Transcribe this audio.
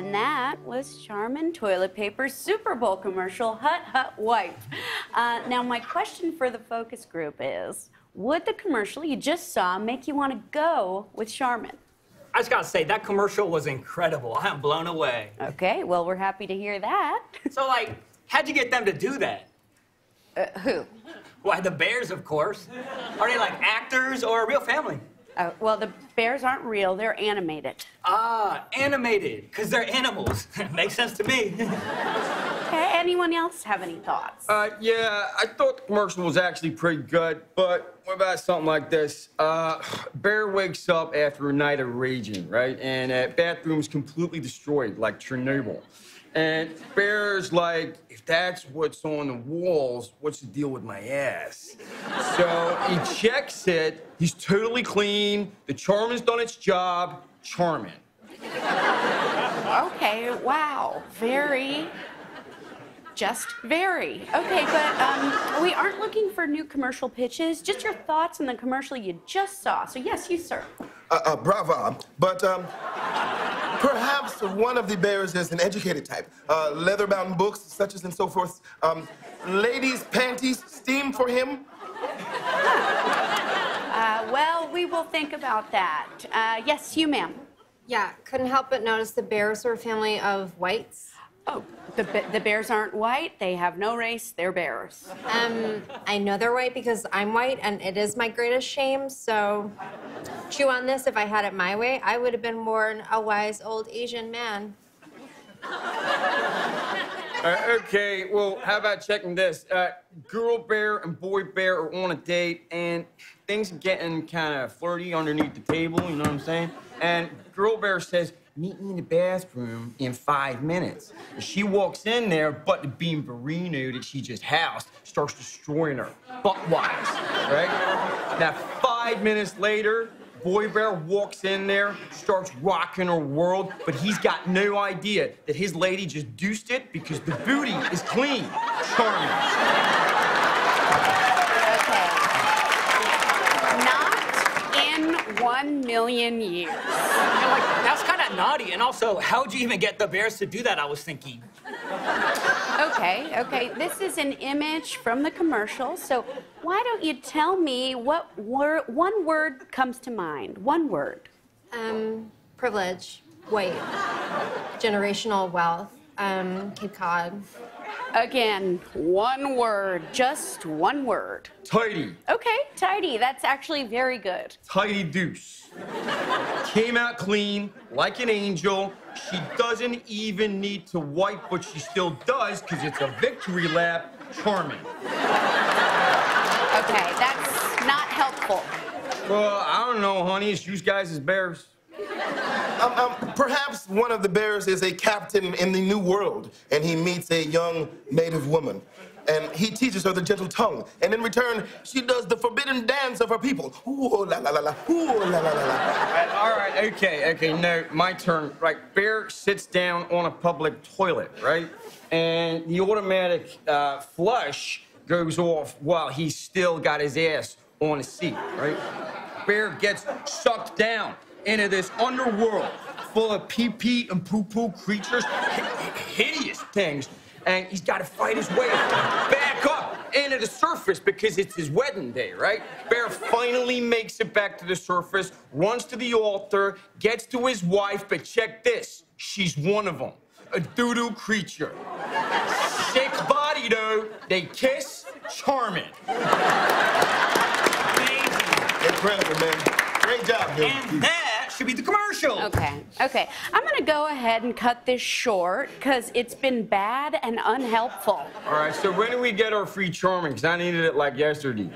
And that was Charmin Toilet Paper Super Bowl commercial, Hut Hut Wipe. Now, my question for the focus group is, would the commercial you just saw make you want to go with Charmin? I just gotta say, that commercial was incredible. I am blown away. Okay, well, we're happy to hear that. So, like, how'd you get them to do that? Who? Why, the Bears, of course. Are they, like, actors or a real family? Well, the bears aren't real. They're animated. Ah, animated, because they're animals. Makes sense to me. Okay, anyone else have any thoughts? Yeah, I thought the commercial was actually pretty good, but what about something like this? Bear wakes up after a night of raging, right? And that bathroom's completely destroyed, like Chernobyl. And Bear's like, if that's what's on the walls, what's the deal with my ass? So he checks it. He's totally clean. The Charmin's done its job. Charmin. Okay, wow. Very. Just very. Okay, but we aren't looking for new commercial pitches. Just your thoughts on the commercial you just saw. So, yes, you, sir. Bravo. But, perhaps one of the bears is an educated type. Leather-bound books, such as and so forth. Ladies' panties, steam for him. Well, we will think about that. Yes, you, ma'am. Yeah, couldn't help but notice the bears were a family of whites. Oh, the bears aren't white. They have no race. They're bears. I know they're white because I'm white, and it is my greatest shame, so... Chew on this. If I had it my way, I would have been born a wise old Asian man. Okay, well, how about checking this? Girl bear and boy bear are on a date, and things are getting kind of flirty underneath the table, you know what I'm saying? And girl bear says, meet me in the bathroom in 5 minutes. And she walks in there, but the bean burrito that she just housed starts destroying her, butt-wise, right? Now, 5 minutes later, boy bear walks in there, starts rocking her world, but he's got no idea that his lady just deuced it because the booty is clean. Charmin. Okay. Not in 1,000,000 years. And like, that's kind of naughty. And also, how'd you even get the bears to do that, I was thinking. Okay, okay. This is an image from the commercial, so why don't you tell me what one word comes to mind? One word. Privilege, weight, generational wealth, Cape Cod. Again, one word, just one word. Tidy. Okay, tidy. That's actually very good. Tidy deuce. Came out clean, like an angel. She doesn't even need to wipe, but she still does, because it's a victory lap. Charmin. Okay, that's not helpful. Well, I don't know, honey. It's you guys as bears. Perhaps one of the bears is a captain in the New World, and he meets a young native woman. And he teaches her the gentle tongue. And in return, she does the forbidden dance of her people. Ooh, la, la, la, la. Ooh, la, la, la, la. All right, okay, okay, no, my turn. Right, bear sits down on a public toilet, right? And the automatic flush goes off while he's still got his ass on a seat, right? Bear gets sucked down into this underworld full of pee-pee and poo-poo creatures, hideous things. And he's got to fight his way back up into the surface because it's his wedding day, right? Bear finally makes it back to the surface, runs to the altar, gets to his wife, but check this, she's one of them, a doo-doo creature. Sick body, though. They kiss. Charmin. Incredible, man. Great job, dude. And that should be the commercial. Okay, okay. I'm gonna go ahead and cut this short because it's been bad and unhelpful. All right, so when do we get our free Charmin? Because I needed it like yesterday.